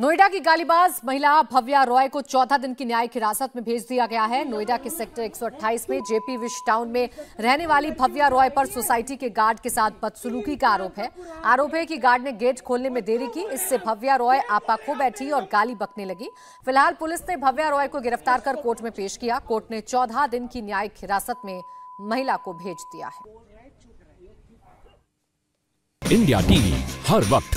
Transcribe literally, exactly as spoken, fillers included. नोएडा की गालीबाज महिला भव्या रॉय को चौथा दिन की न्यायिक हिरासत में भेज दिया गया है। नोएडा के सेक्टर एक सौ अट्ठाईस में जेपी विश टाउन में रहने वाली भव्या रॉय पर सोसाइटी के गार्ड के साथ बदसलूकी का आरोप है। आरोप है कि गार्ड ने गेट खोलने में देरी की, इससे भव्या रॉय आपा खो बैठी और गाली बकने लगी। फिलहाल पुलिस ने भव्या रॉय को गिरफ्तार कर कोर्ट में पेश किया। कोर्ट ने चौदह दिन की न्यायिक हिरासत में महिला को भेज दिया है। इंडिया टीवी हर वक्त